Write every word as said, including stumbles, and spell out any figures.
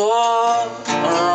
So